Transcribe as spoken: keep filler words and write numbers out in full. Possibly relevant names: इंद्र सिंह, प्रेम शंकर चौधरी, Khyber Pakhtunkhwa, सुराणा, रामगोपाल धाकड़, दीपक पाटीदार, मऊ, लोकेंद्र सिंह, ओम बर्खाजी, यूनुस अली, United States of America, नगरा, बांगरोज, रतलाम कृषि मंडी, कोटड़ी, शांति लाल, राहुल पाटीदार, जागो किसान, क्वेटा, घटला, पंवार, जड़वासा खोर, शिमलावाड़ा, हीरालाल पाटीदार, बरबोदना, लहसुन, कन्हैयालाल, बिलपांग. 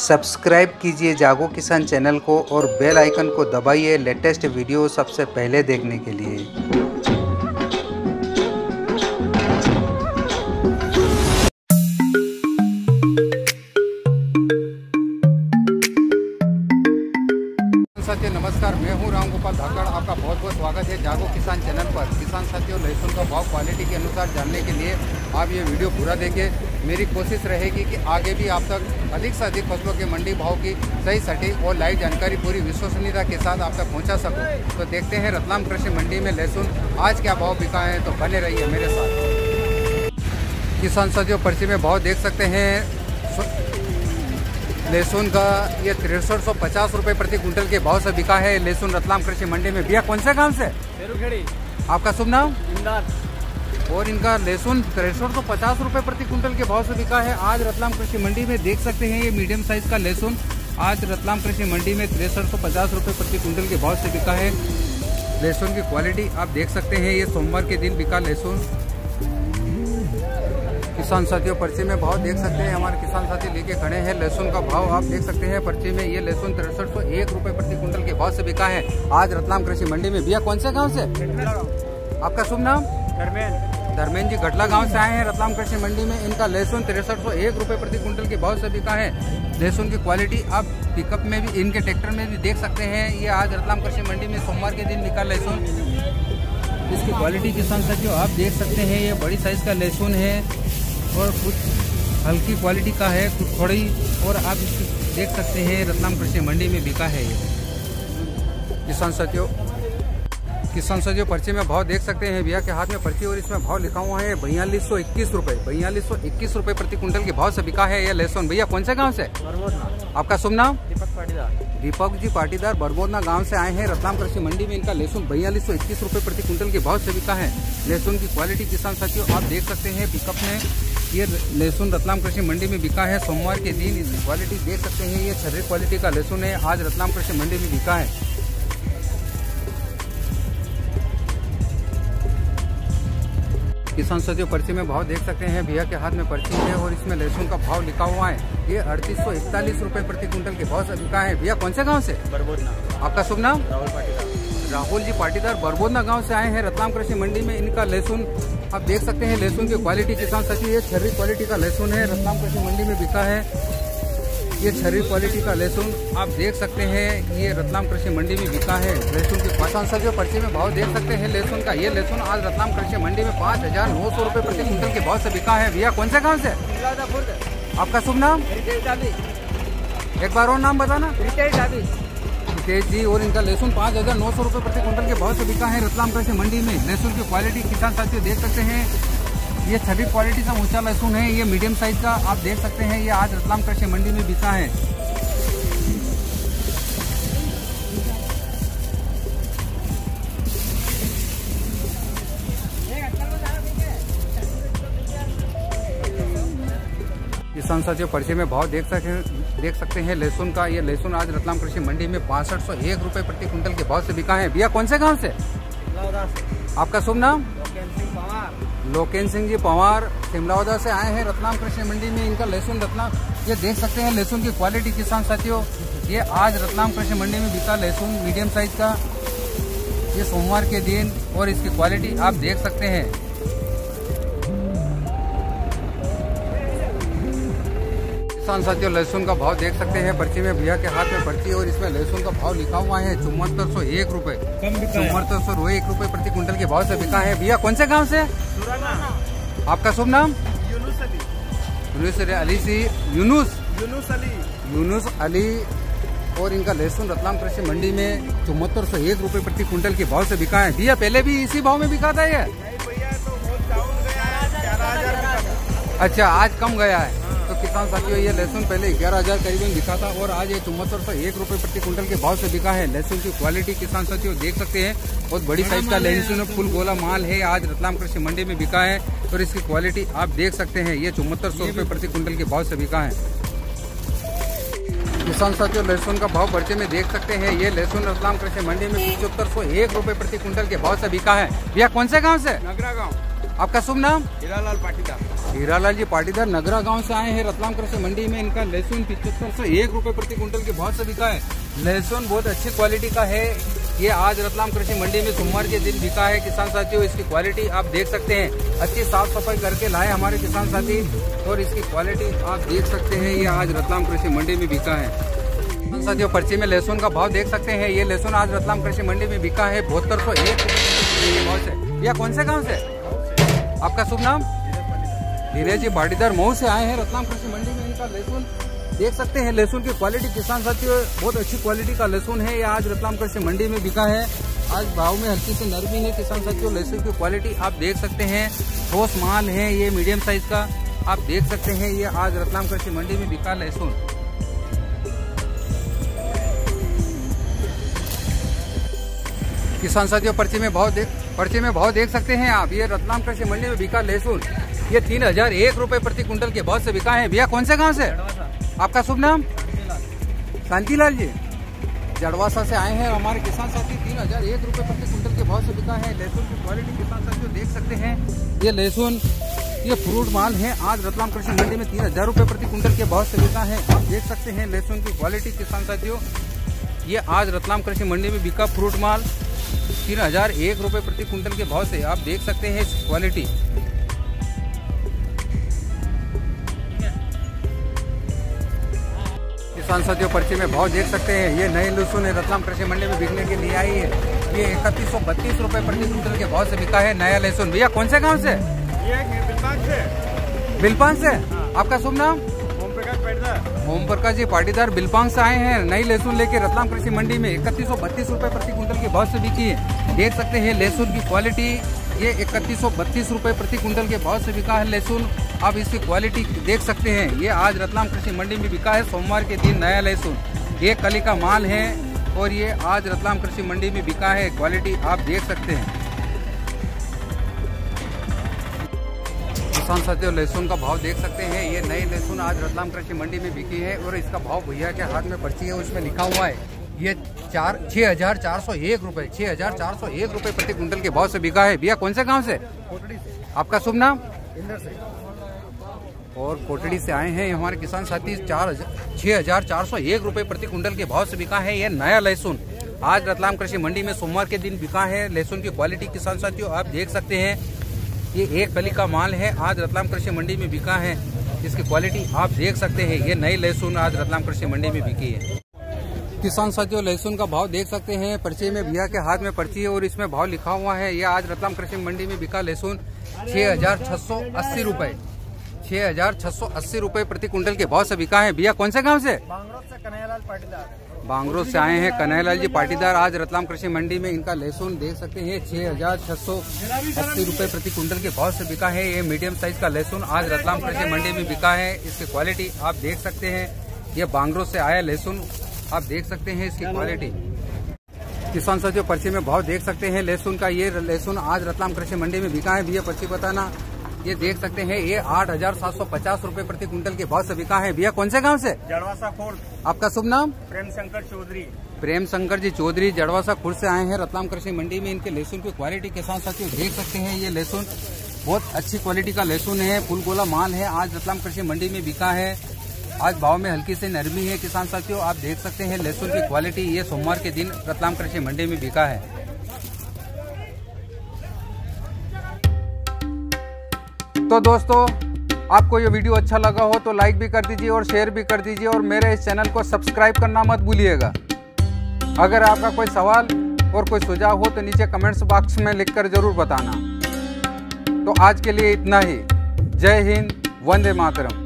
Subscribe कीजिए जागो किसान चैनल को और बेल आइकन को दबाइए लेटेस्ट वीडियो सबसे पहले देखने के लिए। नमस्कार, मैं हूं रामगोपाल धाकड़, आपका बहुत बहुत स्वागत है जागो किसान चैनल पर। किसान साथियों, लहसुन का भाव क्वालिटी के अनुसार जानने के लिए आप ये वीडियो पूरा देखें। मेरी कोशिश रहेगी कि आगे भी आप तक अधिक से अधिक फसलों के मंडी भाव की सही सटीक और लाइव जानकारी पूरी विश्वसनीयता के साथ आप तक पहुँचा सकूँ। तो देखते हैं रतलाम कृषि मंडी में लहसुन आज क्या भाव बिका है, तो बने रहिए मेरे साथ। किसान साथियों, पर्ची में भाव देख सकते हैं। लहसुन का ये तिरसठ सौ पचास रुपये प्रति कुंटल के भाव से बिका है लहसुन रतलाम कृषि मंडी में। भैया कौन से गांव से? आपका शुभ नाम? और इनका लहसुन तिरसठ सौ पचास रुपये प्रति कुंटल के भाव से बिका है आज रतलाम कृषि मंडी में। देख सकते हैं ये मीडियम साइज का लहसुन आज रतलाम कृषि मंडी में तिरसठ सौ पचास रुपये प्रति कुंटल के भाव से बिका है। लहसुन की क्वालिटी आप देख सकते हैं, ये सोमवार के दिन बिका लहसुन। किसान साथियों, पर्ची में भाव देख सकते हैं, हमारे किसान साथी लेके खड़े हैं। लहसुन का भाव आप देख सकते हैं पर्ची में। ये लहसुन तिरसठ सौ एक रुपये प्रति कुंटल के भाव से बिका है आज रतलाम कृषि मंडी में। भैया कौन से गांव से? आपका शुभ नाम? धर्मेंद्र। धर्मेंद्र जी घटला गांव से आए हैं रतलाम कृषि मंडी में। इनका लहसुन तिरसठ सौ एक रुपये प्रति कुंटल के भाव से बिका है। लहसुन की क्वालिटी आप पिकअप में भी, इनके ट्रैक्टर में भी देख सकते हैं। ये आज रतलाम कृषि मंडी में सोमवार के दिन बिका लहसुन। इसकी क्वालिटी किसान साथियों आप देख सकते हैं, ये बड़ी साइज का लहसुन है और कुछ हल्की क्वालिटी का है, कुछ थोड़ी। और आप इसको देख सकते हैं रतलाम कृषि मंडी में बिका है ये। किसान साथियों, किसान साथियों पर्ची में भाव देख सकते हैं। भैया के हाथ में पर्ची और इसमें भाव लिखा हुआ है बयालीस सौ इक्कीस रुपये बयालीस सौ इक्कीस रुपये प्रति कुंटल के भाव से बिका है यह लहसुन। भैया कौन से गाँव से? बरबोदना। आपका शुभ नाम? दीपक पाटीदार। दीपक जी पाटीदार बरबोदना गांव से आए हैं रतलाम कृषि मंडी में। इनका लहसुन बयालीस सौ इक्कीस रुपये प्रति कुंटल के भाव से बिका है। लहसुन की क्वालिटी किसान साथियों आप देख सकते हैं पिकअप में। ये लहसुन रतलाम कृषि मंडी में बिका है सोमवार के दिन। इसकी क्वालिटी देख सकते हैं, ये छर्रे क्वालिटी का लहसुन है आज रतलाम कृषि मंडी में बिका है। किसान साथियों पर्ची में भाव देख सकते हैं। भैया के हाथ में पर्ची है और इसमें लहसुन का भाव लिखा हुआ है। ये अड़तीस सौ इकतालीस रुपये प्रति कुंटल के भाव से बिका है। भैया कौन से गांव से? बरबोदना। आपका शुभ नाम? राहुल पाटीदार। राहुल जी पाटीदार बरबोदना गांव से आए हैं रतलाम कृषि मंडी में। इनका लहसुन आप देख सकते हैं, लहसुन की क्वालिटी किसान साथी ये छर्री क्वालिटी का लहसुन है रतलाम कृषि मंडी में बिका है। ये छर्री क्वालिटी का लहसुन आप देख सकते हैं, ये रतलाम कृषि मंडी में बिका है लहसुन के। किसान साथियों पर्ची में भाव देख सकते हैं लहसुन का। ये लहसुन आज रतलाम कृषि मंडी में पाँच हजार नौ सौ रुपये प्रति कुंटल के भाव से बिका है। भैया कौन से गाँव से? आपका शुभ नाम? एक बार और नाम बताना। तेज जी। और इनका लहसुन पाँच हजार नौ सौ रुपये प्रति कुंटल के भाव से बिका है रतलाम कृषि मंडी में। लहसुन की क्वालिटी किसान साथियों देख सकते हैं, ये छठी क्वालिटी का ऊंचा लहसुन है, ये मीडियम साइज का आप देख सकते हैं। ये आज रतलाम कृषि मंडी में बिका है। किसान साथियों पर्चे में भाव देख सकते देख सकते हैं लहसुन का। ये लहसुन आज रतलाम कृषि मंडी में बासठ सौ एक रुपये प्रति कुंटल के भाव से बिका है। भैया कौन से गांव से? आपका शुभ नाम? लोकेंद्र सिंह पंवार। लोकेंद्र सिंह जी पंवार शिमलावाड़ा से आए हैं रतलाम कृषि मंडी में। इनका लहसुन रतलाम ये देख सकते हैं, लहसुन की क्वालिटी किसान साथियों ये आज रतलाम कृषि मंडी में बिका लहसुन मीडियम साइज का, ये सोमवार के दिन। और इसकी क्वालिटी आप देख सकते हैं। किसान साथियों लहसुन का भाव देख सकते हैं पर्ची में। भैया के हाथ में पर्ची और इसमें लहसुन का भाव लिखा हुआ है चौहत्तर सौ एक रुपये चौहत्तर सौ एक रुपये प्रति कुंटल के भाव से बिका है। भैया कौन से गांव से? सुराणा। आपका शुभ नाम? यूनुस अली। यूनुस अली सी यूनुस यूनुस अली यूनुस अली। और इनका लहसुन रतलाम कृषि मंडी में चौहत्तर सौ एक रुपये प्रति कुंटल के भाव से बिका है। भैया पहले भी इसी भाव में बिका था ये? अच्छा, आज कम गया है। तो किसान साथियों ये लहसुन पहले ग्यारह हजार करीबन बिका था और आज ये चौहत्तर सौ एक रुपये प्रति कुंटल के भाव से बिका है। लहसुन की क्वालिटी किसान साथियों देख सकते हैं, बहुत बड़ी साइज का लहसुन फुल गोला माल है आज रतलाम कृषि मंडी में बिका है। और इसकी क्वालिटी आप देख सकते हैं, ये चौहत्तर सौ रुपये प्रति कुंटल के भाव से बिका है। किसान साथियों लहसुन का भाव पर्चे में देख सकते हैं। ये लहसुन रतलाम कृषि मंडी में पचहत्तर सौ एक रुपये प्रति कुंटल के भाव से बिका है। भैया कौन से गाँव से? नगरा गाँव। आपका शुभ नाम? हीरालाल पाटीदार। हीरालाल जी पाटीदार नगरा गांव से आए हैं रतलाम कृषि मंडी में। इनका लहसुन पिछहत्तर सौ एक रूपए प्रति क्विंटल के भाव से बिका है। लहसुन बहुत अच्छी क्वालिटी का है। ये आज रतलाम कृषि मंडी में सोमवार के दिन बिका है। किसान साथियों, इसकी क्वालिटी आप देख सकते हैं। अच्छी साफ सफाई करके लाए हमारे किसान साथी और इसकी क्वालिटी आप देख सकते हैं। ये आज रतलाम कृषि मंडी में बिका है। साथियों, पर्ची में लहसुन का भाव देख सकते हैं। ये लहसुन आज रतलाम कृषि मंडी में बिका है बहत्तर सौ एक भाव से। यह कौन से गाँव से? आपका शुभ नाम? नीरज जी बाड़ीदार मऊ से आए हैं रतलाम कृषि मंडी में। इनका लहसुन देख सकते हैं। लहसुन की क्वालिटी किसान साथियों बहुत अच्छी क्वालिटी का लहसुन है। ये आज रतलाम कृषि मंडी में बिका है। आज भाव में हल्की से नरमी है। किसान साथियों, लहसुन की क्वालिटी आप देख सकते हैं। ठोस माल है ये, मीडियम साइज का आप देख सकते हैं। ये आज रतलाम कृषि मंडी में बिका लहसुन। किसान साथियों, पर्ची में भाव देख पर्ची में भाव देख सकते हैं आप। ये रतलाम कृषि मंडी में बिका लहसुन ये तीन हजार एक रूपए प्रति क्विंटल के भाव से बिका है। भैया कौन से गांव से? आपका शुभ नाम? शांति लाल जी जड़वासा से आए हैं हमारे किसान साथी। तीन हजार एक रूपए प्रति क्विंटल के भाव से बिका है। लहसुन की क्वालिटी किसान साथियों देख सकते हैं। ये लहसुन ये फ्रूट माल है। आज रतलाम कृषि मंडी में तीन हजार रूपए प्रति क्विंटल के भाव से बिका है। आप देख सकते हैं लहसुन की क्वालिटी किसान साथियों। ये आज रतलाम कृषि मंडी में बिका फ्रूट माल तीन हजार एक रूपए प्रति क्विंटल के भाव से आप देख सकते हैं इस क्वालिटी। किसान साथियों, पर्ची में भाव देख सकते हैं। ये नए लहसुन है रतलाम कृषि मंडी में बिकने के लिए आई है। ये इकतीस सौ बत्तीस रूपए प्रति क्विंटल के भाव से बिका है नया लहसुन। भैया कौन से गांव से? बिलपांग से। आपका शुभ नाम? ओम बर्खाजी पाटीदार बिलपांग से आए हैं नई लहसुन लेके रतलाम कृषि मंडी में। इकतीस सौ बत्तीस रूपए प्रति क्विंटल के भाव से बिकी है। देख सकते हैं लहसुन की क्वालिटी। ये इकतीस सौ बत्तीस रूपए प्रति क्विंटल के भाव से बिका है लहसुन। आप इसकी क्वालिटी देख सकते हैं। ये आज रतलाम कृषि मंडी में बिका है सोमवार के दिन नया लहसुन। ये कली का माल है और ये आज रतलाम कृषि मंडी में बिका है। क्वालिटी आप देख सकते हैं। किसान साथियों, लहसुन का भाव देख सकते हैं। ये नई लहसुन आज रतलाम कृषि मंडी में बिकी है और इसका भाव भैया के हाथ में पर्ची है उसमें लिखा हुआ है। ये चार छह हजार चार सौ एक रूपए छह हजार चार सौ एक रूपए प्रति क्विंटल के भाव से बिका है। भैया कौन से गांव से? कोटड़ी से। आपका शुभ नाम? इंद्र सिंह। और कोटड़ी से आए हैं हमारे किसान साथी। चार छह हजार चार सौ एक रूपए प्रति क्विंटल के भाव से बिका है ये नया लहसुन। आज रतलाम कृषि मंडी में सोमवार के दिन बिका है। लहसुन की क्वालिटी किसान साथियों आप देख सकते हैं। ये एक कली का माल है। आज रतलाम कृषि मंडी में बिका है। इसकी क्वालिटी आप देख सकते हैं। ये नई लहसुन आज रतलाम कृषि मंडी में बिकी है। किसान साथियों, लहसुन का भाव देख सकते हैं। पर्ची में भैया के हाथ में पर्ची है और इसमें भाव लिखा हुआ है। ये आज रतलाम कृषि मंडी में बिका लहसुन छह हजार छह सौ अस्सी रूपए छह हजार छह सौ अस्सी रूपए प्रति क्विंटल के भाव से बिका है। भैया कौन से गाँव से? बांगरोज से कन्हैयालाल पाटीदार। बांगरोज से आए हैं कन्हैयालाल जी पाटीदार आज रतलाम कृषि मंडी में। इनका लहसुन देख सकते हैं छह हजार छह सौ अस्सी रूपए प्रति क्विंटल के भाव से बिका है। ये मीडियम साइज का लहसुन आज रतलाम कृषि मंडी में बिका है। इसकी क्वालिटी आप देख सकते हैं। ये बांगरोज से आया लहसुन आप देख सकते हैं इसकी क्वालिटी। किसान साथियों, पर्ची में भाव देख सकते हैं लहसुन का। ये लहसुन आज रतलाम कृषि मंडी में बिका है। भैया पर्ची बताना। ये देख सकते हैं ये आठ हजार सात सौ पचास रूपए प्रति क्विंटल के भाव से बिका है। भैया कौन से गांव से? जड़वासा खोर। आपका शुभ नाम? प्रेम शंकर चौधरी। प्रेम शंकर जी चौधरी जड़वासा खोर से आए हैं रतलाम कृषि मंडी में। इनके लहसुन की क्वालिटी किसान साथियों देख सकते हैं। ये लहसुन बहुत अच्छी क्वालिटी का लहसुन है। फुल गोला माल है। आज रतलाम कृषि मंडी में बिका है। आज भाव में हल्की से नरमी है। किसान साथियों आप देख सकते हैं लहसुन की क्वालिटी। ये सोमवार के दिन रतलाम कृषि मंडी में बिका है। तो दोस्तों, आपको ये वीडियो अच्छा लगा हो तो लाइक भी कर दीजिए और शेयर भी कर दीजिए और मेरे इस चैनल को सब्सक्राइब करना मत भूलिएगा। अगर आपका कोई सवाल और कोई सुझाव हो तो नीचे कमेंट्स बॉक्स में लिखकर जरूर बताना। तो आज के लिए इतना ही। जय हिंद, वंदे मातरम।